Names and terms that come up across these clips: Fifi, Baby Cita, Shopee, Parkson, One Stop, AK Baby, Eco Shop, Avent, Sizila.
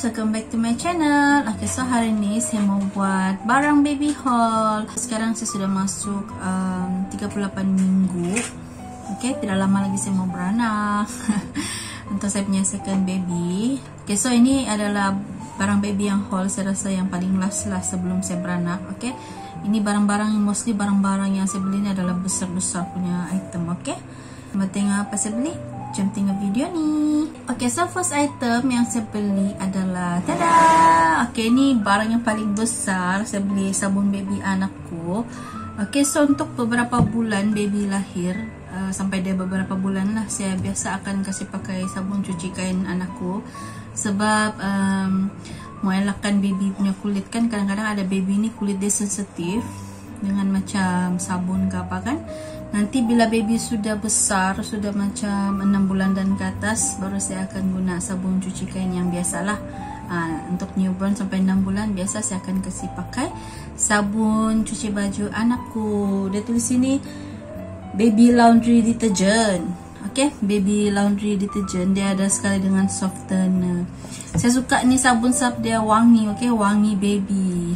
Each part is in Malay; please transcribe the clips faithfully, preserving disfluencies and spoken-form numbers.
guys, welcome back to my channel. Oke, okay, so hari ini saya mau buat barang baby haul. Sekarang saya sudah masuk um, tiga puluh delapan minggu. Oke, okay, tidak lama lagi saya mau beranak untuk saya punya second baby. Oke, okay, so ini adalah barang baby yang haul saya rasa yang paling last lah sebelum saya beranak. Oke, okay? Ini barang-barang, mostly barang-barang yang saya beli ini adalah besar-besar punya item. Oke, okay? Mau tengok apa saya beli? Jom tengok video ni. Oke, okay, so first item yang saya beli adalah, tada! Oke, okay, ini barang yang paling besar. Saya beli sabun baby anakku. Oke, okay, so untuk beberapa bulan baby lahir, uh, sampai dia beberapa bulan lah, saya biasa akan kasih pakai sabun cuci kain anakku. Sebab um, mau elakkan baby punya kulit kan. Kadang-kadang ada baby ni kulit dia sensitif dengan macam sabun ke apa kan. Nanti bila baby sudah besar, sudah macam enam bulan dan ke atas, baru saya akan guna sabun cuci kain yang biasalah. Ha, untuk newborn sampai enam bulan biasa saya akan kasih pakai sabun cuci baju anakku. Dia tulis sini baby laundry detergent. Okey, baby laundry detergent, dia ada sekali dengan softener. Saya suka ni sabun sab dia wangi, okey, wangi baby.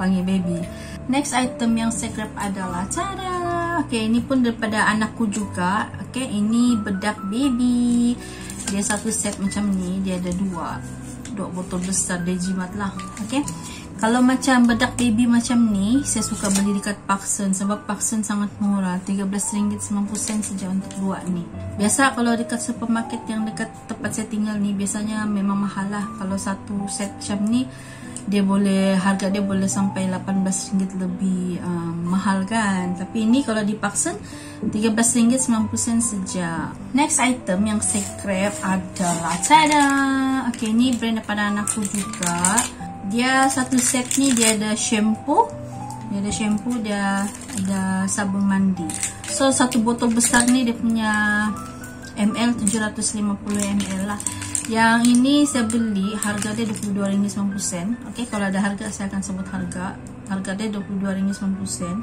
Wangi baby. Next item yang saya grab adalah, cara okay, ini pun daripada anakku juga. Okay, ini bedak baby. Dia satu set macam ni. Dia ada dua. Dua botol besar. Dia jimat lah. Okay. Kalau macam bedak baby macam ni, saya suka beli dekat Parkson. Sebab Parkson sangat murah. tiga belas ringgit sembilan puluh sen saja untuk dua ni. Biasa kalau dekat supermarket yang dekat tempat saya tinggal ni, biasanya memang mahal lah. Kalau satu set macam ni, dia boleh, harga dia boleh sampai lapan belas ringgit lebih um, mahal kan. Tapi ini kalau dipaksa tiga belas ringgit sembilan puluh sen saja. Next item yang saya grab adalah, tada! Okey, ini brand daripada anakku juga. Dia satu set ni dia ada shampoo. Dia ada shampoo, dia ada sabun mandi. So satu botol besar ni dia punya M L tujuh ratus lima puluh mililiter lah. Yang ini saya beli harga dia dua puluh dua ringgit sembilan puluh sen. Okey, kalau ada harga saya akan sebut harga. Harga dia dua puluh dua ringgit sembilan puluh sen.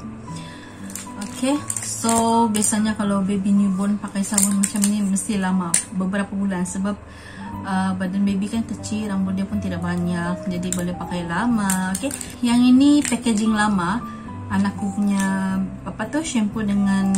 Okey, so biasanya kalau baby newborn pakai sabun macam ni mesti lama, beberapa bulan, sebab uh, badan baby kan kecil, rambut dia pun tidak banyak, jadi boleh pakai lama. Okey, yang ini packaging lama. Anakku punya apa tu, shampoo dengan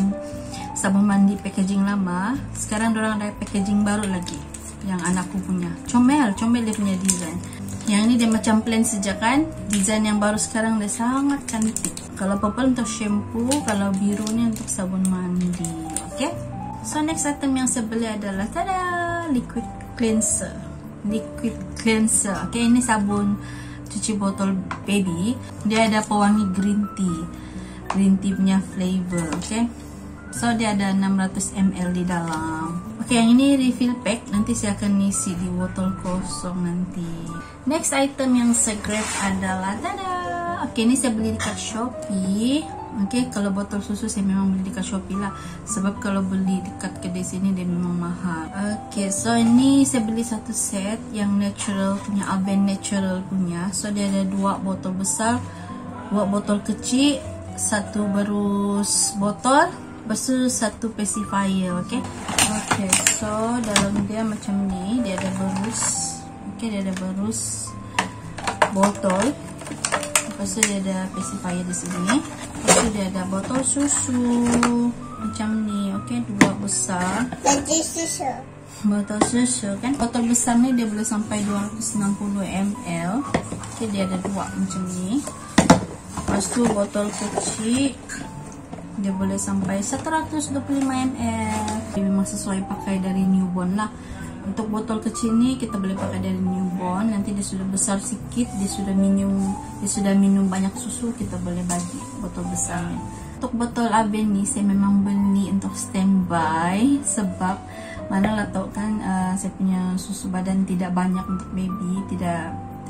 sabun mandi packaging lama. Sekarang dorang ada packaging baru lagi. Yang anakku punya comel, comel dia punya design. Yang ini dia macam plain saja kan. Design yang baru sekarang dia sangat cantik. Kalau purple untuk shampoo, kalau biru ni untuk sabun mandi. Okay, so next item yang saya beli adalah, tada, liquid cleanser. Liquid cleanser. Okay, ini sabun cuci botol baby. Dia ada pewangi green tea. Green tea punya flavor. Okay, so dia ada enam ratus mililiter di dalam. Okey, yang ini refill pack. Nanti saya akan isi di botol kosong nanti. Next item yang saya grab adalah, tada! Okey, ini saya beli dekat Shopee. Okey, kalau botol susu saya memang beli dekat Shopee lah. Sebab kalau beli dekat kedai sini dia memang mahal. Okey, so ini saya beli satu set yang natural punya, Avent natural punya. So dia ada dua botol besar, dua botol kecil, satu berus botol, versus satu pacifier. Okey. Okey, so dalam dia macam ni, dia ada berus. Okey, dia ada berus botol. Lepas tu dia ada pacifier di sini. Lepas tu dia ada botol susu macam ni. Okey, dua besar. Botol susu. Botol susu kan. Botol besar ni dia boleh sampai dua ratus enam puluh mililiter. Okey, dia ada dua macam ni. Lepas tu botol kecil dia boleh sampai seratus dua puluh lima mililiter. Dia memang sesuai pakai dari newborn lah. Untuk botol kecil ni kita boleh pakai dari newborn. Nanti dia sudah besar sikit, dia sudah minum, dia sudah minum banyak susu, kita boleh bagi botol besarnya. Untuk botol Avent ni saya memang beli untuk standby. Sebab mana lah tau kan, uh, saya punya susu badan tidak banyak untuk baby. Tidak,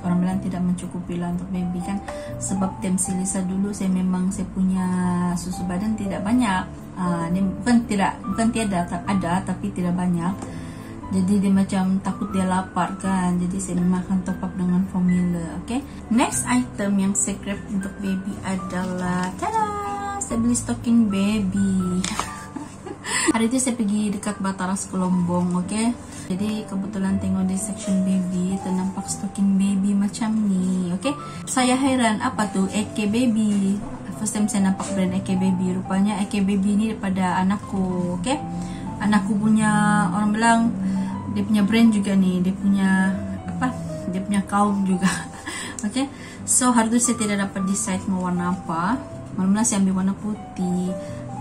orang bilang tidak mencukupi lah untuk baby kan. Sebab time Sizila dulu saya memang saya punya susu badan tidak banyak. Uh, dia bukan tidak, bukan tiada, ada tapi tidak banyak. Jadi dia macam takut dia lapar kan. Jadi saya memang akan top up dengan formula. Okay. Next item yang saya grab untuk baby adalah, tada, saya beli stocking baby. Hari tu saya pergi dekat Bataras Kelombong. Okay. Jadi kebetulan tengok di section baby, ternampak stocking baby macam ni, okay? Saya hairan apa tu A K Baby. First time saya nampak brand A K Baby. Rupanya A K Baby ni daripada anakku, okay? Anakku punya, orang bilang dia punya brand juga ni, dia punya apa? Dia punya kaum juga, okay? So hari tu saya tidak dapat decide mau warna apa. Malam-malam saya ambil warna putih.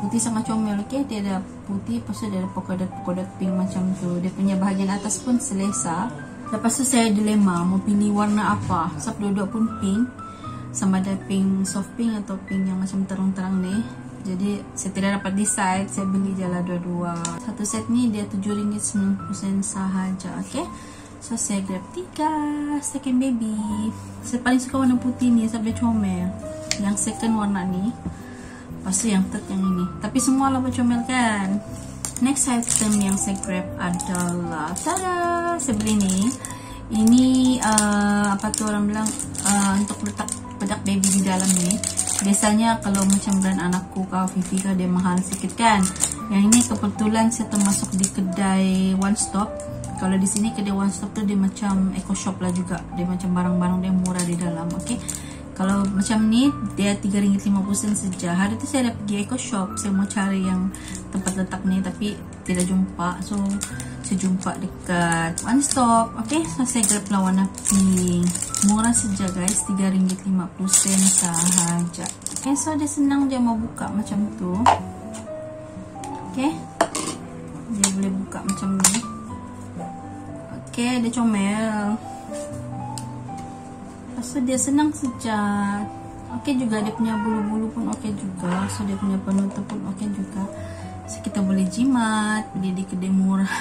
Putih sangat comel, okay? Dia ada putih, lepas tu dia ada polkadot-polkadot pink macam tu. Dia punya bahagian atas pun selesa. Lepas tu saya dilema mau pilih warna apa. Sebab dua-dua pun pink, sama ada pink soft pink atau pink yang macam terang-terang ni. Jadi saya tidak dapat decide, saya beli jala dua-dua. Satu set ni dia tujuh ringgit sembilan puluh sen sahaja, okay? So saya grab tiga second baby. Saya paling suka warna putih ni sebab dia comel. Yang second warna ni, pasti yang third yang ini. Tapi semua lah comel kan. Next item yang saya grab adalah, tada, saya beli ni. Ini uh, apa tu orang bilang, uh, untuk letak bedak baby di dalam ni. Biasanya kalau macam brand anakku kau Fifi kah, dia mahal sikit kan. Yang ini kebetulan saya termasuk di kedai One Stop. Kalau di sini kedai One Stop tu dia macam Eco Shop lah juga. Dia macam barang-barang dia murah di dalam, okay? Kalau macam ni dia tiga ringgit lima puluh sen saja. Hari tu saya ada pergi Eco Shop, saya mau cari yang tempat letak ni tapi tidak jumpa. So saya jumpa dekat One Stop. Okey, so saya grab lah warna pink. Murah saja guys, tiga ringgit lima puluh sen sahaja. Okey, so dia senang dia mau buka macam tu. Okey. Dia boleh buka macam ni. Okey, dia comel. So dia senang sejat. Okey juga dia punya bulu-bulu pun okey juga. So dia punya penutup pun okey juga. So kita boleh jimat, beli di kedai murah.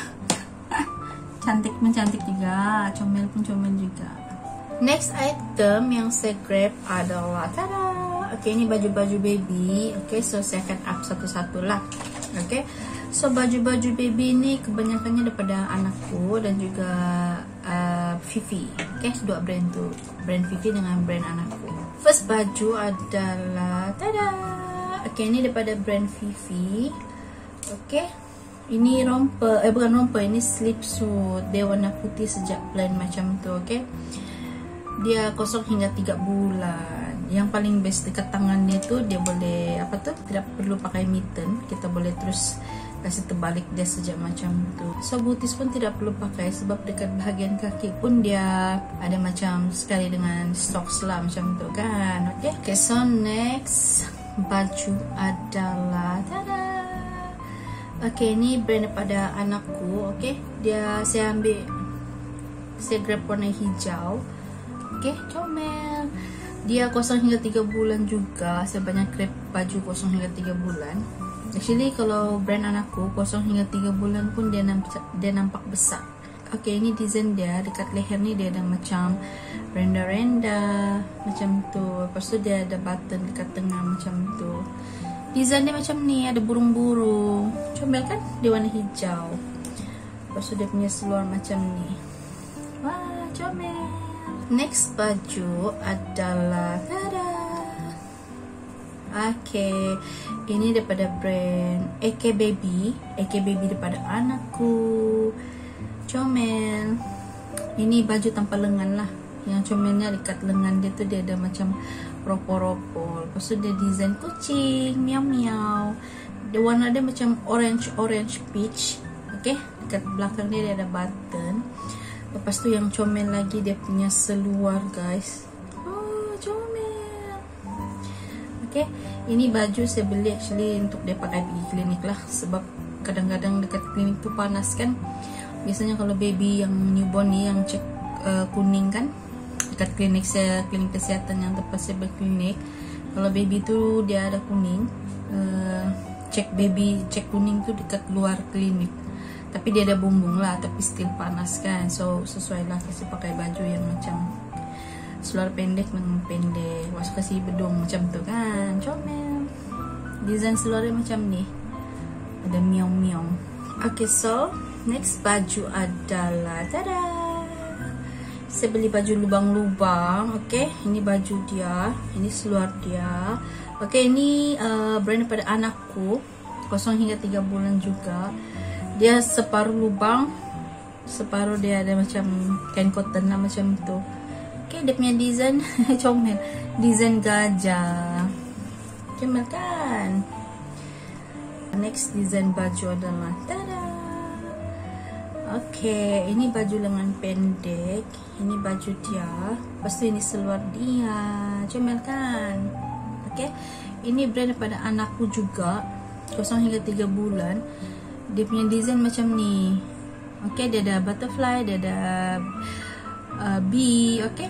Cantik mencantik juga, comel pun comel juga. Next item yang saya grab adalah, tada. Okey, ini baju-baju baby. Okey, so saya akan up satu-satu lah. Okey. So baju-baju baby ini kebanyakannya daripada anakku dan juga uh, Fifi. Okay, dua brand tu, brand Fifi dengan brand anakku. First baju adalah, tada. Okay, ini daripada brand Fifi. Okay, ini romper, eh bukan romper, ini slip suit. Dia warna putih sejak plain macam tu, okay? Dia kosong hingga tiga bulan. Yang paling best dekat tangannya tu dia boleh apa tu, tidak perlu pakai mitten, kita boleh terus kasih terbalik dia sejak macam tu. So butis pun tidak perlu pakai sebab dekat bahagian kaki pun dia ada macam sekali dengan socks lah macam tu kan. Okay, okay, so next baju adalah, tada. Okay, ini brand daripada anakku. Okay, dia saya ambil, saya grab warna hijau. Okay, comel. Dia kosong hingga tiga bulan juga. Saya banyak grab baju kosong hingga tiga bulan. Actually kalau brand anakku kosong hingga tiga bulan pun dia nampak, dia nampak besar. Okay, ini desain dia. Dekat leher ni dia ada macam renda-renda macam tu. Lepas tu dia ada button dekat tengah macam tu. Desain dia macam ni, ada burung-burung. Comel kan? Dia warna hijau. Lepas tu dia punya seluar macam ni. Wah, comel. Next baju adalah, tada. Okay, ini daripada brand A K Baby. A K Baby daripada anakku. Comel. Ini baju tanpa lengan lah. Yang comelnya dekat lengan dia tu dia ada macam ropo-ropo. Lepas tu dia desain kucing, miau-miau. Dia warna dia macam orange-orange peach. Okay, dekat belakang dia dia ada button. Lepas tu yang comel lagi dia punya seluar guys. Oh, comel. Okay, ini baju saya beli actually untuk dia pakai di klinik lah. Sebab kadang-kadang dekat klinik tu panas kan. Biasanya kalau baby yang newborn ni yang cek uh, kuning kan. Dekat klinik saya, klinik kesehatan yang tempat saya berklinik. Kalau baby tu dia ada kuning, uh, cek baby, cek kuning tu dekat luar klinik. Tapi dia ada bumbung lah, tapi still panas kan. So sesuai lah kasi pakai baju yang macam seluar pendek dengan pendek. Masuk kasi bedung macam tu kan. Comel. Desain seluar dia macam ni, ada miong-miong. Okay, so next baju adalah, tada. Saya beli baju lubang-lubang. Okay, ini baju dia, ini seluar dia. Okay, ini uh, brand daripada anakku. Kosong hingga tiga bulan juga. Dia separuh lubang, separuh dia ada macam kain cotton lah macam tu. Okay, dia punya design comel, design gajah comel kan. Next design baju adalah tada. Okay, ini baju lengan pendek, ini baju dia, pasti ini seluar dia, comel kan. Okay, ini brand daripada anakku juga, kosong hingga tiga bulan. Dia punya design macam ni. Okay, dia ada butterfly, dia ada uh, bee. Okay,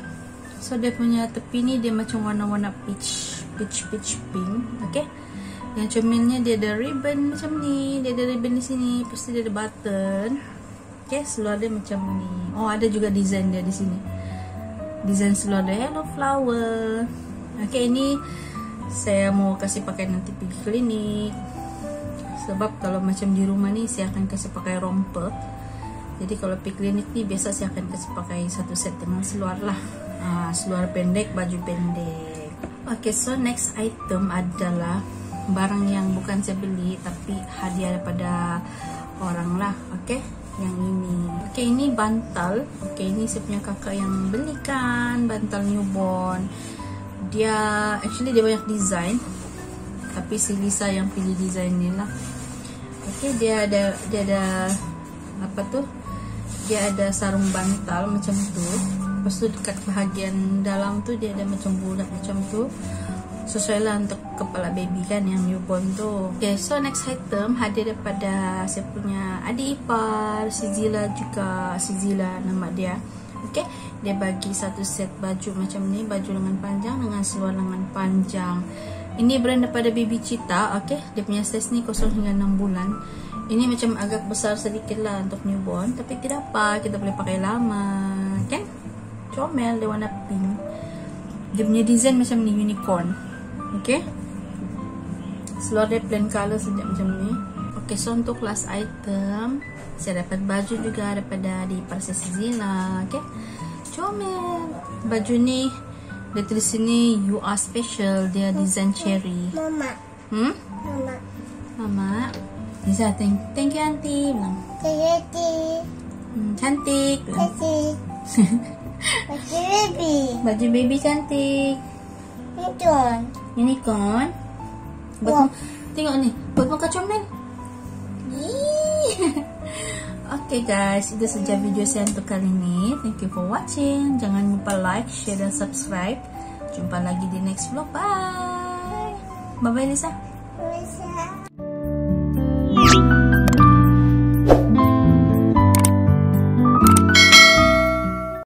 so dia punya tepi ni dia macam warna-warna peach, peach, peach pink. Okay, yang cemelnya dia ada ribbon macam ni, dia ada ribbon di sini, pasti dia ada button. Okay, seluar dia macam ni. Oh, ada juga design dia di sini. Design seluar dia hello flower. Okay, ini saya mau kasih pakai nanti pergi klinik. Sebab kalau macam di rumah ni saya akan kasih pakai romper. Jadi kalau pergi klinik ni biasa saya akan kasih pakai satu set dengan seluar lah. Ah, seluar pendek, baju pendek. Okay, so next item adalah barang yang bukan saya beli tapi hadiah daripada orang lah. Okay, yang ini. Okay, ini bantal. Okay, ini saya punya kakak yang belikan bantal newborn. Dia actually dia banyak design, tapi si Lisa yang pilih design ni lah. Okay, dia ada dia ada apa tuh? Dia ada sarung bantal macam tu. Lepas tu dekat bahagian dalam tu dia ada macam bulat macam tu. Sesuai lah untuk kepala baby kan yang newborn tu. Okay, so next item hadir daripada saya punya adik ipar Sizila juga. Sizila nama dia. Okay, dia bagi satu set baju macam ni, baju lengan panjang dengan seluar lengan panjang. Ini brand daripada Baby Cita. Okay, dia punya size ni kosong hingga enam bulan. Ini macam agak besar sedikit lah untuk newborn, tapi tidak apa, kita boleh pakai lama kan. Comel, dia warna pink. Dia punya design macam ni, unicorn. Okay, seluar dia plain color saja macam ni. Okay, so untuk last item saya dapat baju juga daripada di Parsi Sizila. Okay, comel. Baju ni dia tulis sini you are special. Dia design cherry. Mama. Hmm? Mama. Mama. Lisa, thank, thank you auntie. Thank you auntie. Hmm, cantik. Cantik. Baju baby. Baju baby cantik. Unicorn. Unicorn. Buat, tengok ni, buat muka comel. Okay guys, itu saja video saya untuk kali ini. Thank you for watching. Jangan lupa like, share dan subscribe. Jumpa lagi di next vlog. Bye. Bye bye Lisa. Bye Lisa.